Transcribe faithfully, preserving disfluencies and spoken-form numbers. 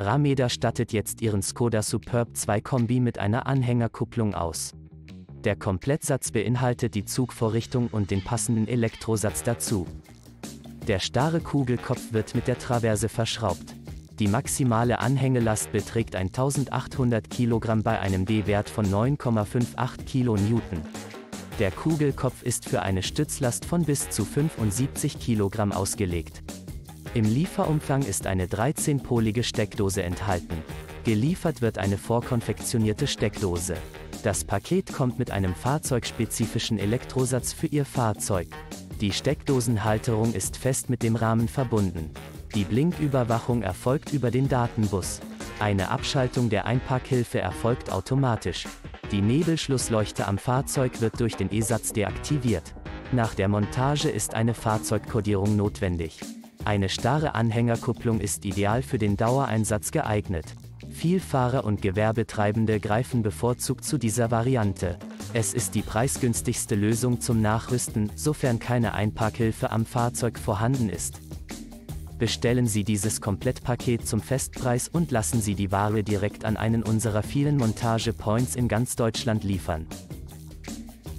Rameder stattet jetzt ihren Skoda Superb zwei Kombi mit einer Anhängerkupplung aus. Der Komplettsatz beinhaltet die Zugvorrichtung und den passenden Elektrosatz dazu. Der starre Kugelkopf wird mit der Traverse verschraubt. Die maximale Anhängelast beträgt eintausendachthundert Kilogramm bei einem D-Wert von neun Komma fünfundfünfzig Kilonewton. Der Kugelkopf ist für eine Stützlast von bis zu fünfundsiebzig Kilogramm ausgelegt. Im Lieferumfang ist eine dreizehnpolige Steckdose enthalten. Geliefert wird eine vorkonfektionierte Steckdose. Das Paket kommt mit einem fahrzeugspezifischen Elektrosatz für Ihr Fahrzeug. Die Steckdosenhalterung ist fest mit dem Rahmen verbunden. Die Blinküberwachung erfolgt über den Datenbus. Eine Abschaltung der Einparkhilfe erfolgt automatisch. Die Nebelschlussleuchte am Fahrzeug wird durch den E-Satz deaktiviert. Nach der Montage ist eine Fahrzeugkodierung notwendig. Eine starre Anhängerkupplung ist ideal für den Dauereinsatz geeignet. Vielfahrer und Gewerbetreibende greifen bevorzugt zu dieser Variante. Es ist die preisgünstigste Lösung zum Nachrüsten, sofern keine Einparkhilfe am Fahrzeug vorhanden ist. Bestellen Sie dieses Komplettpaket zum Festpreis und lassen Sie die Ware direkt an einen unserer vielen Montagepoints in ganz Deutschland liefern.